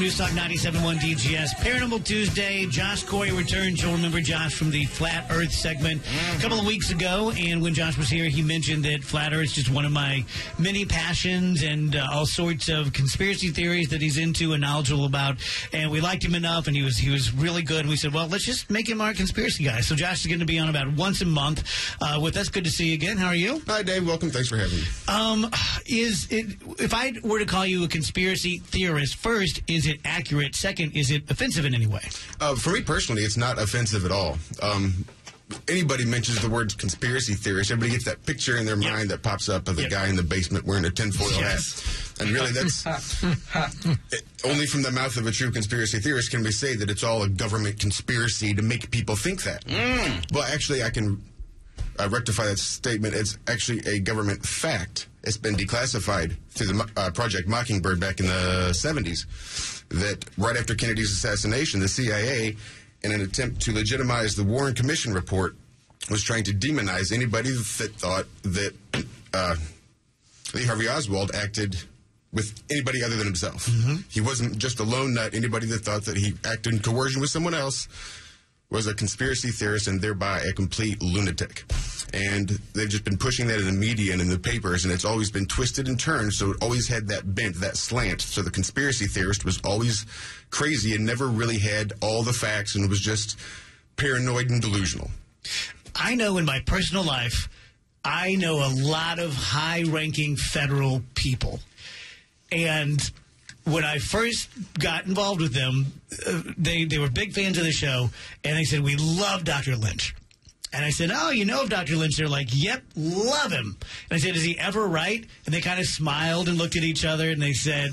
from News Talk 97.1 DGS. Paranormal Tuesday. Josh Corey returns. You'll remember Josh from the Flat Earth segment a couple of weeks ago. And when Josh was here, he mentioned that Flat Earth is just one of my many passions and all sorts of conspiracy theories that he's into and knowledgeable about. And we liked him enough, and he was really good. And we said, well, let's just make him our conspiracy guy. So Josh is going to be on about once a month with us. Good to see you again. How are you? Hi, Dave. Welcome. Thanks for having me. If I were to call you a conspiracy theorist, first, is it accurate? Second, is it offensive in any way? For me personally, it's not offensive at all. Anybody mentions the word conspiracy theorist, everybody gets that picture in their mind that pops up of the guy in the basement wearing a tinfoil hat. And really, that's only from the mouth of a true conspiracy theorist can we say that it's all a government conspiracy to make people think that. Well, actually, I can rectify that statement. It's actually a government fact. It's been declassified through the Project Mockingbird back in the 70s, that right after Kennedy's assassination, the CIA, in an attempt to legitimize the Warren Commission report, was trying to demonize anybody that thought that Lee Harvey Oswald acted with anybody other than himself. He wasn't just a lone nut. Anybody that thought that he acted in coercion with someone else was a conspiracy theorist and thereby a complete lunatic. And they've just been pushing that in the media and in the papers, and it's always been twisted and turned, so it always had that bent, that slant. So the conspiracy theorist was always crazy and never really had all the facts and was just paranoid and delusional. I know in my personal life, I know a lot of high-ranking federal people. And when I first got involved with them, they were big fans of the show, and they said, we love Dr. Lynch. And I said, oh, you know of Dr. Lynch? They're like, yep, love him. And I said, is he ever right? And they kind of smiled and looked at each other, and they said,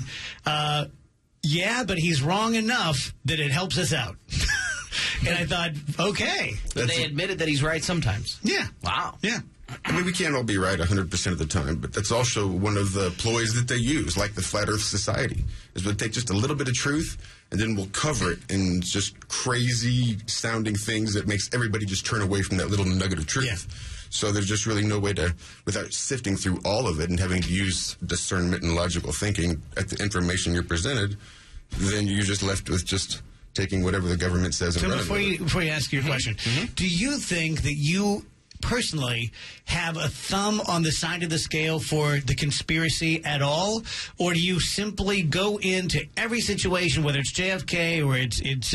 yeah, but he's wrong enough that it helps us out. And I thought, okay. But they admitted that he's right sometimes. Yeah. Wow. Yeah. I mean, we can't all be right 100% of the time, but that's also one of the ploys that they use, like the Flat Earth Society, is we'll take just a little bit of truth, and then we'll cover it in just crazy-sounding things that makes everybody just turn away from that little nugget of truth. So there's just really no way to, without sifting through all of it and having to use discernment and logical thinking at the information you're presented, then you're just left with just taking whatever the government says and running with it. Before you ask your question, do you think that you personally have a thumb on the side of the scale for the conspiracy at all, or do you simply go into every situation, whether it's JFK or it's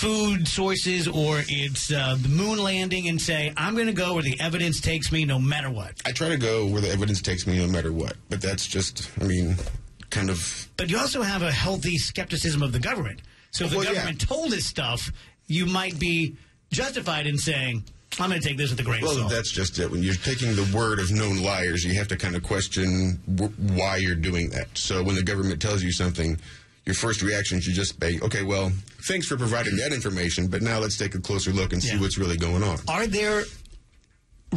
food sources or it's the moon landing, and say, I'm going to go where the evidence takes me no matter what? I try to go where the evidence takes me no matter what, but that's just, I mean, kind of... But you also have a healthy skepticism of the government. So if the government told us stuff, you might be justified in saying, I'm going to take this with a grain of salt. Well, that's just it. When you're taking the word of known liars, you have to kind of question why you're doing that. So when the government tells you something, your first reaction should just be, okay, well, thanks for providing that information, but now let's take a closer look and see what's really going on. Are there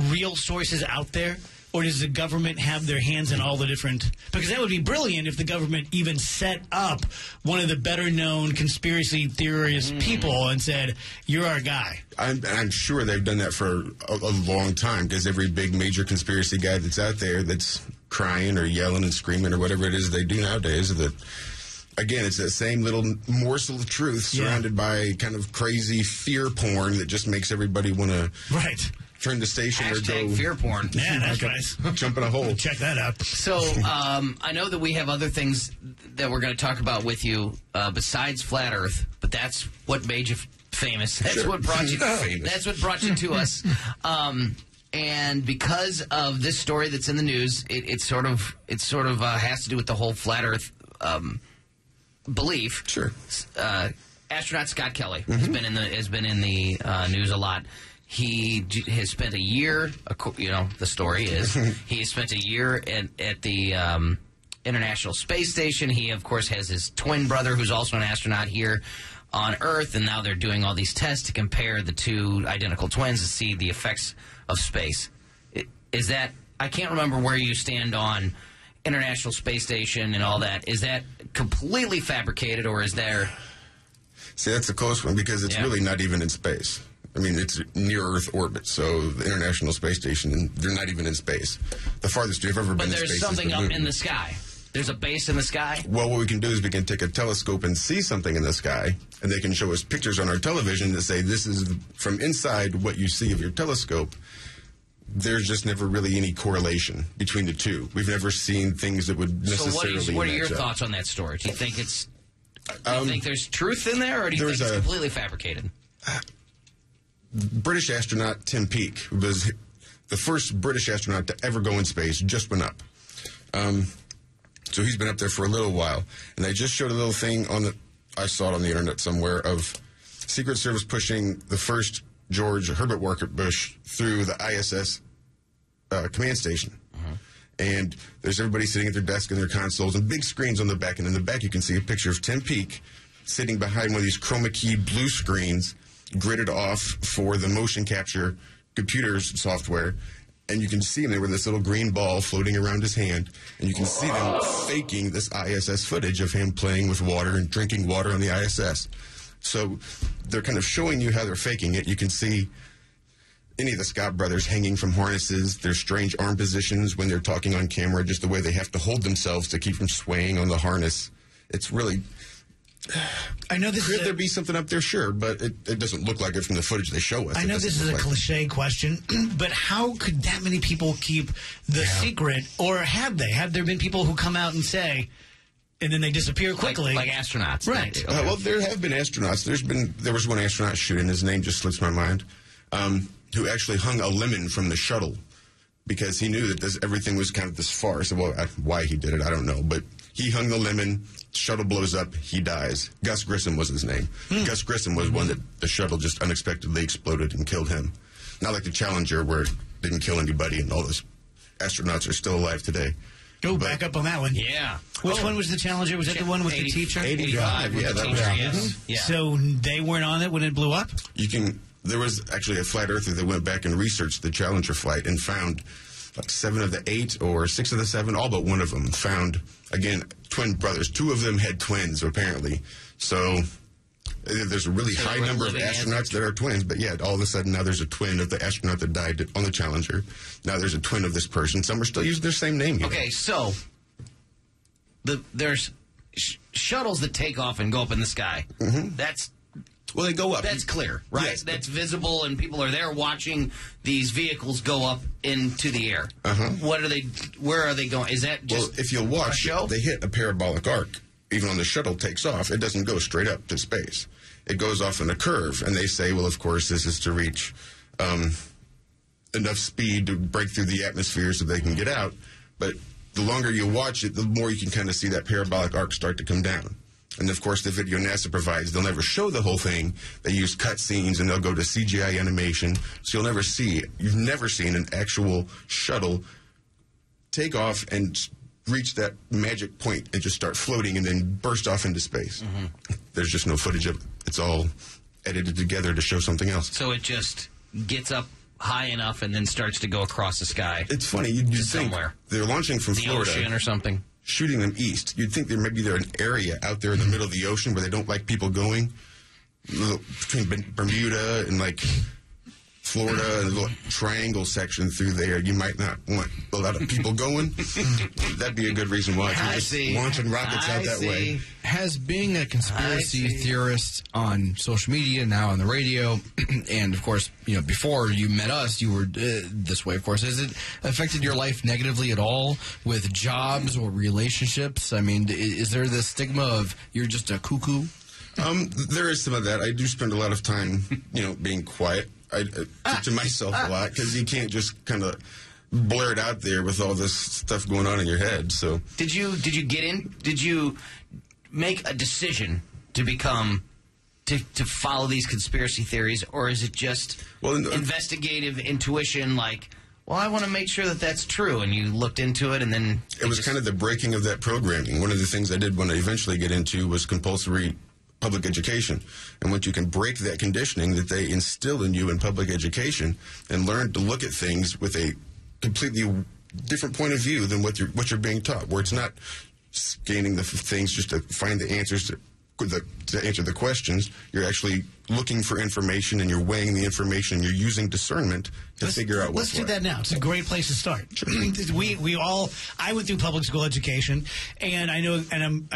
real sources out there? Or does the government have their hands in all the different... Because that would be brilliant if the government even set up one of the better-known conspiracy theorist people and said, you're our guy. I'm sure they've done that for a long time, because every big major conspiracy guy that's out there that's crying or yelling and screaming or whatever it is they do nowadays, that, again, it's that same little morsel of truth surrounded by kind of crazy fear porn that just makes everybody want to... turn the station #or go fear porn. Yeah, that's nice. Jump in a hole. Check that out. So I know that we have other things that we're going to talk about with you besides Flat Earth, but that's what made you famous. That's what brought you. That's what brought you to us. And because of this story that's in the news, it sort of has to do with the whole Flat Earth belief. Astronaut Scott Kelly has been in the news a lot. He has spent a year, you know, the story is, he has spent a year at the International Space Station. He, of course, has his twin brother, who's also an astronaut here on Earth, and now they're doing all these tests to compare the two identical twins to see the effects of space. Is that, I can't remember where you stand on International Space Station and all that. Is that completely fabricated, or is there... See, that's a close one, because it's really not even in space. I mean, it's near-Earth orbit, so the International Space Station, they're not even in space. The farthest you've ever been in space is the moon. But there's something up in the sky. There's a base in the sky? Well, what we can do is we can take a telescope and see something in the sky, and they can show us pictures on our television that say this is from inside what you see of your telescope. There's just never really any correlation between the two. We've never seen things that would necessarily... So what are your thoughts on that story? Do you think it's... Do you think there's truth in there, or do you think it's completely fabricated? British astronaut Tim Peake was the first British astronaut to ever go in space, just went up. So he's been up there for a little while. And they just showed a little thing on the... I saw it on the internet somewhere, of Secret Service pushing the first George Herbert Walker Bush through the ISS command station. Uh-huh. And there's everybody sitting at their desk and their consoles and big screens on the back. And in the back you can see a picture of Tim Peake sitting behind one of these chroma key blue screens gridded off for the motion capture computers software. And you can see him there with this little green ball floating around his hand. And you can see them faking this ISS footage of him playing with water and drinking water on the ISS. So they're kind of showing you how they're faking it. You can see any of the Scott brothers hanging from harnesses, their strange arm positions when they're talking on camera, just the way they have to hold themselves to keep from swaying on the harness. It's really... I know this could there be something up there? Sure, but it doesn't look like it from the footage they show us. I know this is a cliche question, but how could that many people keep the secret? Or have they? Have there been people who come out and say... And then they disappear quickly. Like astronauts. Right. Okay. Well, there have been astronauts. There was one astronaut shooting, his name just slips my mind, who actually hung a lemon from the shuttle because he knew that everything was kind of this farce. Well, why he did it, I don't know. But he hung the lemon, shuttle blows up, he dies. Gus Grissom was his name. Gus Grissom was one that the shuttle just unexpectedly exploded and killed him. Not like the Challenger where it didn't kill anybody and all those astronauts are still alive today. Go back up on that one. Yeah. Which one was the Challenger? Was it the one with the teacher? 85. Yeah, that was it. So they weren't on it when it blew up? There was actually a Flat Earther that went back and researched the Challenger flight and found like 7 of the 8 or 6 of the 7, all but one of them found, again, twin brothers. 2 of them had twins, apparently. So there's a really high number of astronauts that are twins, but yet all of a sudden now there's a twin of the astronaut that died on the Challenger. Now there's a twin of this person. Some are still using their same name. Okay, so there's shuttles that take off and go up in the sky. Mm-hmm. Well, they go up. That's clear, right? Yes, that's visible, and people are there watching these vehicles go up into the air. Uh-huh. Where are they going? Is that just if you watch, a show? They hit a parabolic arc. Even when the shuttle takes off, it doesn't go straight up to space. It goes off in a curve, and they say, well, of course, this is to reach enough speed to break through the atmosphere so they can get out. But the longer you watch it, the more you can kind of see that parabolic arc start to come down. And, of course, the video NASA provides, they'll never show the whole thing. They use cut scenes, and they'll go to CGI animation. So you've never seen an actual shuttle take off and reach that magic point and just start floating and then burst off into space. Mm-hmm. There's just no footage of it. It's all edited together to show something else. So it just gets up high enough and then starts to go across the sky. It's funny. You'd think they're launching from Florida. The ocean or something. Shooting them east. You'd think there's an area out there in the middle of the ocean where they don't like people going. Between Bermuda and Florida, and a little triangle section through there. You might not want a lot of people going. That'd be a good reason why. If you're just launching rockets out that way. Has being a conspiracy theorist on social media, now on the radio, and of course, before you met us, you were this way, of course. Has it affected your life negatively at all with jobs or relationships? I mean, is there this stigma of you're just a cuckoo? There is some of that. I do spend a lot of time, being quiet. I to myself a lot, because you can't just kind of blurt it out there with all this stuff going on in your head. So did you get in? Did you make a decision to become to follow these conspiracy theories, or is it just investigative intuition? I want to make sure that that's true, and you looked into it, and then it was kind of the breaking of that programming. One of the things I did when I eventually get into was compulsory public education. And once you can break that conditioning that they instill in you in public education and learn to look at things with a completely different point of view than what you're being taught, where it's not scanning the things just to find the answers to the to answer the questions. You're actually looking for information, and you're weighing the information, and you're using discernment to figure out what's right. Let's do that now. It's a great place to start. We all, I went through public school education, and I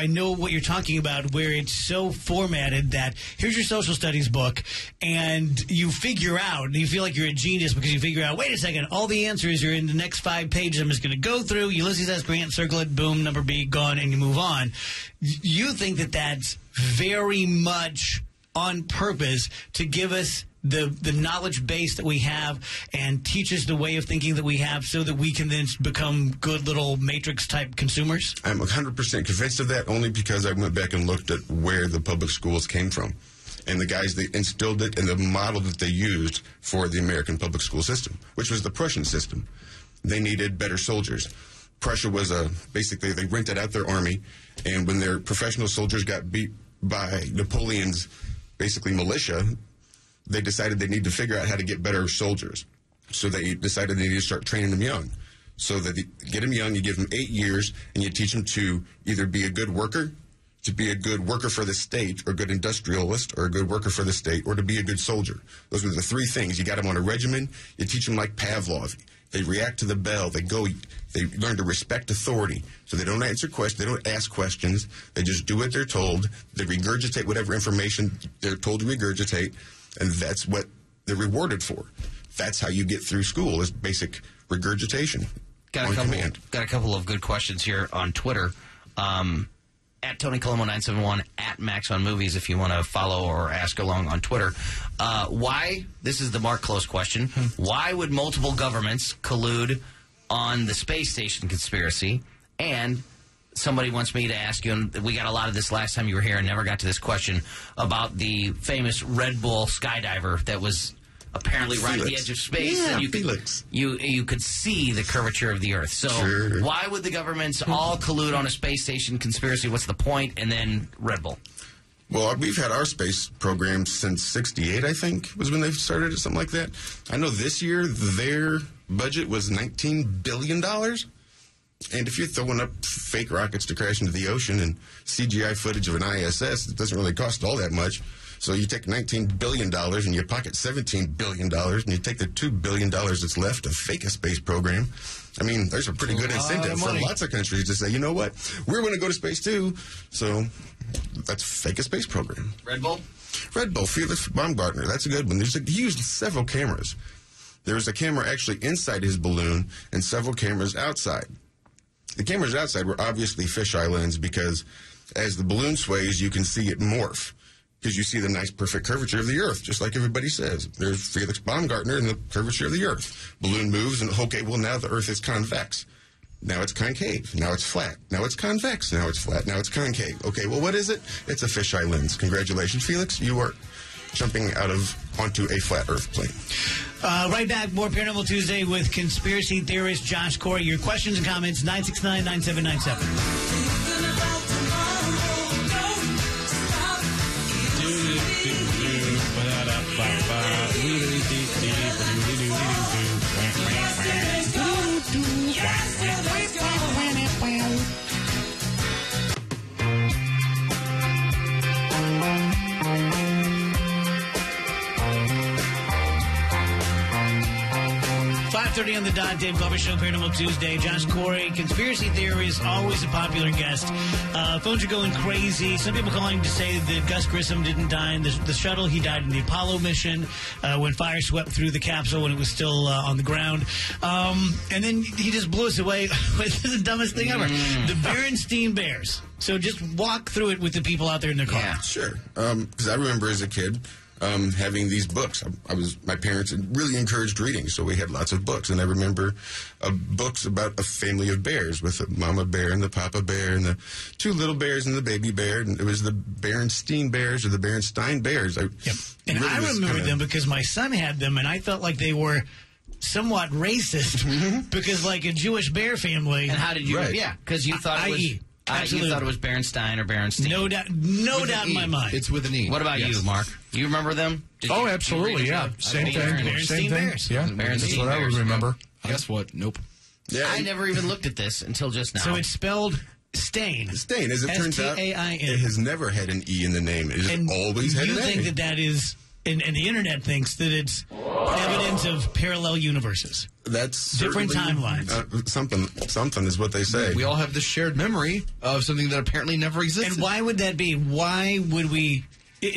know what you're talking about, where it's so formatted that here's your social studies book, and you figure out, and you feel like you're a genius because you figure out, wait a second, all the answers are in the next 5 pages. I'm just going to go through Ulysses S. Grant, circle it, boom, number B, gone, and you move on. You think that that's very much on purpose to give us the knowledge base that we have and teach us the way of thinking that we have so that we can then become good little Matrix-type consumers? I'm 100% convinced of that, only because I went back and looked at where the public schools came from and the guys that instilled it and the model that they used for the American public school system, which was the Prussian system. They needed better soldiers. Prussia was basically they rented out their army, and when their professional soldiers got beat by Napoleon's basically militia, they decided they need to figure out how to get better soldiers. So they decided they need to start training them young. So that you get them young, you give them 8 years, and you teach them to either be a good worker, to be a good worker for the state, or a good industrialist, or a good worker for the state, or to be a good soldier. Those were the 3 things. You got them on a regimen, you teach them like Pavlov. They react to the bell, they learn to respect authority. So they don't answer questions, they don't ask questions, they just do what they're told, they regurgitate whatever information they're told to regurgitate, and that's what they're rewarded for. That's how you get through school, is basic regurgitation. Got a couple of good questions here on Twitter. At Tony Colombo 971, at Max on Movies, if you want to follow or ask along on Twitter. Why, this is the Mark Close question, why would multiple governments collude on the space station conspiracy? And somebody wants me to ask you, and we got a lot of this last time you were here and never got to this question, about the famous Red Bull skydiver that was apparently right at the edge of space. Yeah, and you could see the curvature of the Earth. So sure. Why would the governments all collude on a space station conspiracy? What's the point? And then Red Bull. Well, we've had our space program since 68, I think, was when they started it, something like that. I know this year their budget was $19 billion. And if you're throwing up fake rockets to crash into the ocean and CGI footage of an ISS, it doesn't really cost all that much. So you take $19 billion and you pocket $17 billion, and you take the $2 billion that's left to fake a space program. I mean, there's a pretty good incentive for lots of countries to say, you know what, we're going to go to space too. So let's fake a space program. Red Bull? Red Bull, Felix Baumgartner, that's a good one. He used several cameras. There was a camera actually inside his balloon and several cameras outside. The cameras outside were obviously fisheye lens because as the balloon sways, you can see it morph. Because you see the nice, perfect curvature of the Earth, just like everybody says. There's Felix Baumgartner and the curvature of the Earth. Balloon moves, and okay, well, now the Earth is convex. Now it's concave. Now it's flat. Now it's convex. Now it's flat. Now it's concave. Okay, well, what is it? It's a fisheye lens. Congratulations, Felix. You are jumping onto a flat Earth plane. Right back, more Paranormal Tuesday with conspiracy theorist Josh Corey. Your questions and comments, 969-9797. On the dot, Dave Glover Show, Paranormal Tuesday. Josh Corey, conspiracy theorist, always a popular guest. Phones are going crazy. Some people calling to say that Gus Grissom didn't die in the shuttle. He died in the Apollo mission when fire swept through the capsule when it was still on the ground. And then he just blew us away with the dumbest thing ever. The Berenstain Bears. So just walk through it with the people out there in their car. Yeah, sure. Because I remember as a kid, having these books. My parents really encouraged reading, so we had lots of books. And I remember books about a family of bears with the mama bear and the papa bear and the 2 little bears and the baby bear. And it was the Berenstain Bears or the Berenstain Bears. I remember them because my son had them, and I felt like they were somewhat racist because, like, a Jewish bear family. And how did you? Right. Yeah, because you thought Absolutely. You thought it was Berenstain or Berenstein. No doubt in my mind. It's with an E. What about you, Mark? Do you remember them? Absolutely, yeah. Same thing. Yeah, that's what I would remember. Guess what? Nope. Yeah. I never even looked at this until just now. So it's spelled Stain. Stain, as it turns out, it has never had an E in the name. It has always had an A. You think that that is, and the internet thinks that it's evidence of parallel universes. That's different timelines. Something is what they say. We all have this shared memory of something that apparently never existed. And why would that be? Why would we?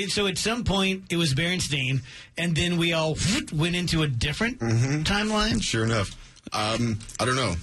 So at some point, it was Berenstain, and then we all went into a different timeline? Sure enough. I don't know.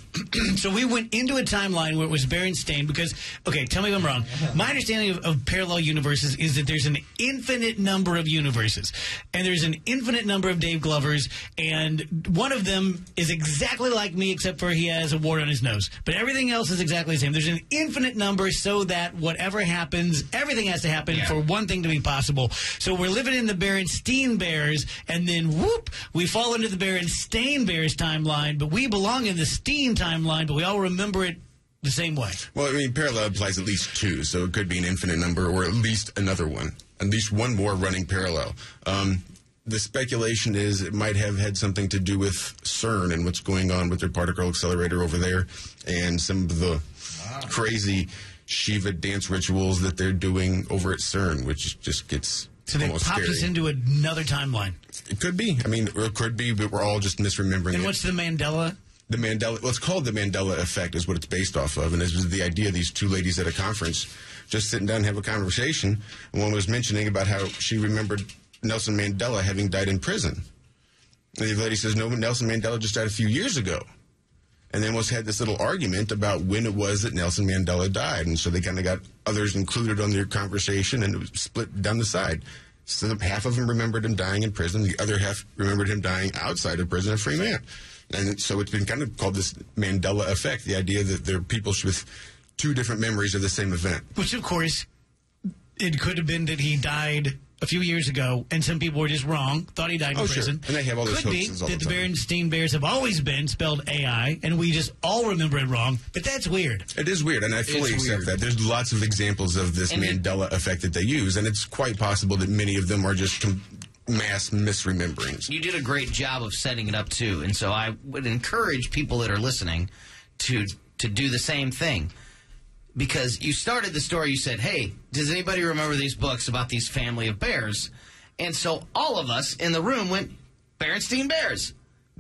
So we went into a timeline where it was Berenstain because, okay, tell me if I'm wrong. My understanding of parallel universes is that there's an infinite number of universes, and there's an infinite number of Dave Glovers, and one of them is exactly like me except for he has a wart on his nose. But everything else is exactly the same. There's an infinite number so that whatever happens, everything has to happen for one thing to be possible. So we're living in the Berenstain Bears, and then, whoop, we fall into the Berenstain Bears timeline, but we belong in the Steen timeline, but we all remember it the same way. Well, I mean, parallel implies at least two, so it could be an infinite number or at least another one. At least one more running parallel. The speculation is it might have had something to do with CERN and what's going on with their particle accelerator over there and some of the crazy Shiva dance rituals that they're doing over at CERN, which just gets... So they popped us into another timeline. It could be. I mean, it could be, but we're all just misremembering it. And what's the Mandela? The Mandela, well, it's called the Mandela effect is what it's based off of. And this was the idea of these two ladies at a conference just sitting down and have a conversation. And one was mentioning about how she remembered Nelson Mandela having died in prison. And the lady says, no, Nelson Mandela just died a few years ago. And then was had this little argument about when it was that Nelson Mandela died. And so they kind of got others included on their conversation, and it was split down the side. So half of them remembered him dying in prison. The other half remembered him dying outside of prison, a free man. And so it's been kind of called this Mandela effect, the idea that there are people with two different memories of the same event. Which, of course, it could have been that he died a few years ago, and some people were just wrong, thought he died in prison. Sure. And they have all those hoaxes all the time. Could be that the Berenstain Bears have always been spelled AI, and we just all remember it wrong, but that's weird. It is weird, and I fully accept that. There's lots of examples of this Mandela effect that they use, and it's quite possible that many of them are just mass misrememberings. You did a great job of setting it up, too, and so I would encourage people that are listening to do the same thing. Because you started the story, you said, hey, does anybody remember these books about these family of bears? And so all of us in the room went, Berenstain Bears.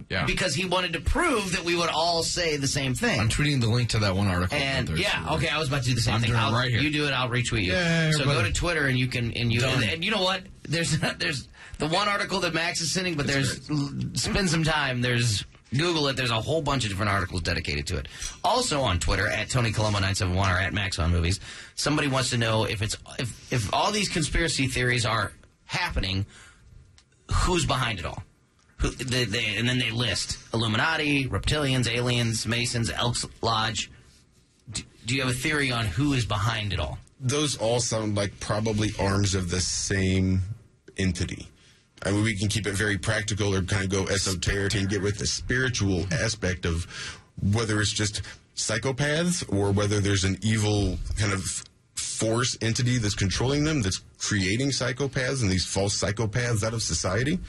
Yeah. Because he wanted to prove that we would all say the same thing. I'm tweeting the link to that one article. And okay, I was about to do the same thing. I'm doing it right here. You do it, I'll retweet you. Yeah, so go to Twitter and you can and you know what? There's the one article that Max is sending, but spend some time. There's Google it. There's a whole bunch of different articles dedicated to it. Also on Twitter, at TonyColombo971 or at MaxOnMovies, somebody wants to know if all these conspiracy theories are happening, who's behind it all? And then they list Illuminati, reptilians, aliens, Masons, Elks Lodge. Do you have a theory on who is behind it all? Those all sound like probably arms of the same entity. I mean, we can keep it very practical or kind of go esoteric and get with the spiritual aspect of whether it's just psychopaths or whether there's an evil kind of force entity that's controlling them, that's creating psychopaths and these false psychopaths out of society.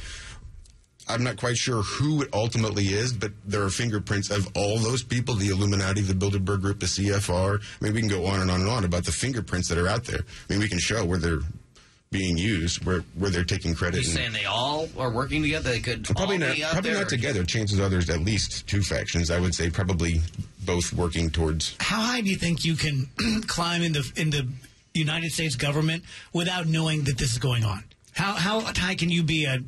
I'm not quite sure who it ultimately is, but there are fingerprints of all those people, the Illuminati, the Bilderberg Group, the CFR. I mean, we can go on and on about the fingerprints that are out there. I mean, we can show where they're being used, where they're taking credit. You're saying they all are working together? They could probably not together. Chances are there's at least two factions. I would say probably both working towards... How high do you think you can climb in the United States government without knowing that this is going on? How high can you be a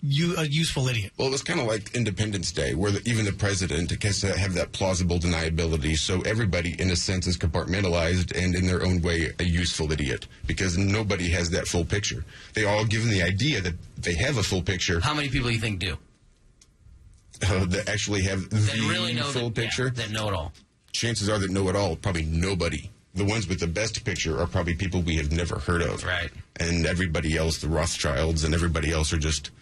useful idiot? Well, it's kind of like Independence Day, where even the president has to have that plausible deniability. So everybody, in a sense, is compartmentalized and, in their own way, a useful idiot because nobody has that full picture. They all given the idea that they have a full picture. How many people do you think do? That actually have the full picture? Yeah, that know it all. Chances are that know it all, probably nobody. The ones with the best picture are probably people we have never heard of. Right. And everybody else, the Rothschilds and everybody else, are just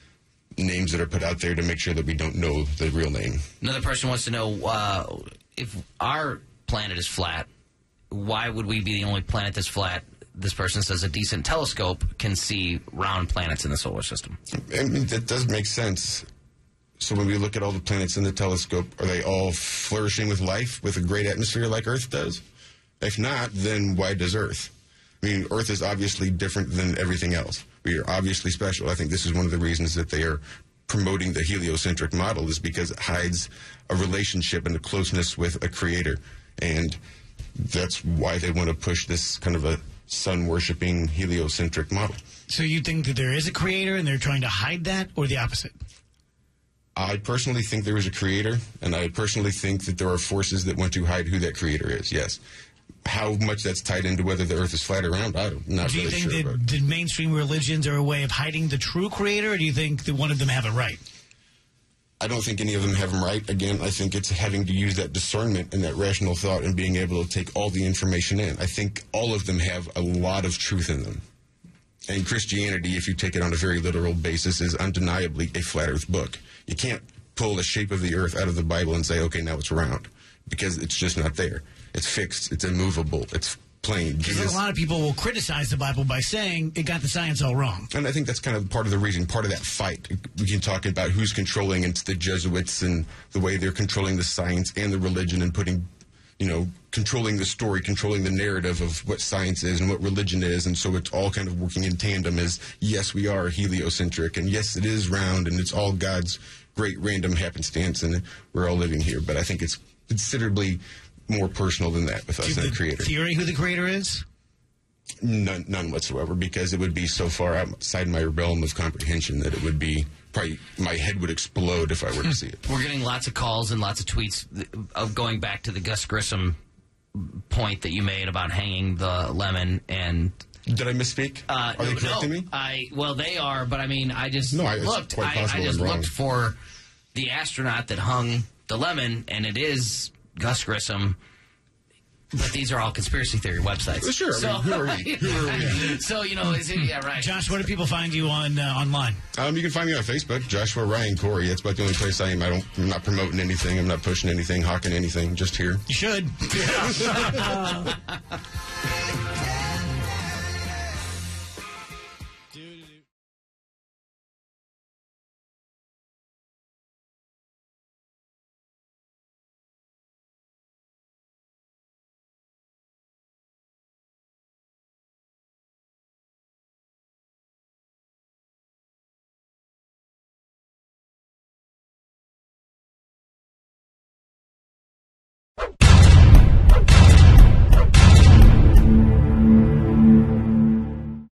names that are put out there to make sure that we don't know the real name. Another person wants to know, if our planet is flat, why would we be the only planet that's flat? This person says a decent telescope can see round planets in the solar system. I mean, that does make sense. So when we look at all the planets in the telescope, are they all flourishing with life, with a great atmosphere like Earth does? If not, then why does Earth? I mean, Earth is obviously different than everything else. We are obviously special. I think this is one of the reasons that they are promoting the heliocentric model, is because it hides a relationship and a closeness with a creator. And that's why they want to push this kind of a sun-worshipping heliocentric model. So you think that there is a creator and they're trying to hide that, or the opposite? I personally think there is a creator, and I personally think that there are forces that want to hide who that creator is, yes. How much that's tied into whether the Earth is flat or round, I'm not really sure about. Do you think that mainstream religions are a way of hiding the true creator, or do you think that one of them have it right? I don't think any of them have them right. Again, I think it's having to use that discernment and that rational thought and being able to take all the information in. I think all of them have a lot of truth in them. And Christianity, if you take it on a very literal basis, is undeniably a flat Earth book. You can't pull the shape of the Earth out of the Bible and say, okay, now it's round, because it's just not there. It's fixed. It's immovable. It's plain. Because a lot of people will criticize the Bible by saying it got the science all wrong. And I think that's kind of part of the reason, part of that fight. We can talk about who's controlling, and it's the Jesuits and the way they're controlling the science and the religion and putting, you know, controlling the story, controlling the narrative of what science is and what religion is. And so it's all kind of working in tandem as, yes, we are heliocentric, and yes, it is round, and it's all God's great random happenstance, and we're all living here. But I think it's considerably more personal than that with us and the creator. Theory who the creator is? None whatsoever, because it would be so far outside my realm of comprehension that it would be probably, my head would explode if I were to see it. We're getting lots of calls and lots of tweets of going back to the Gus Grissom point that you made about hanging the lemon and... Did I misspeak? Are they correcting me? Well, they are, but I mean, I just looked. I just looked for the astronaut that hung the lemon, and it is Gus Grissom. But these are all conspiracy theory websites. Sure. So, I mean, who are we? So, you know, is it, yeah, right. Josh, where do people find you on online? You can find me on Facebook, Joshua Ryan Corey. That's about the only place I am. I'm not promoting anything. I'm not pushing anything, hawking anything. Just here. You should.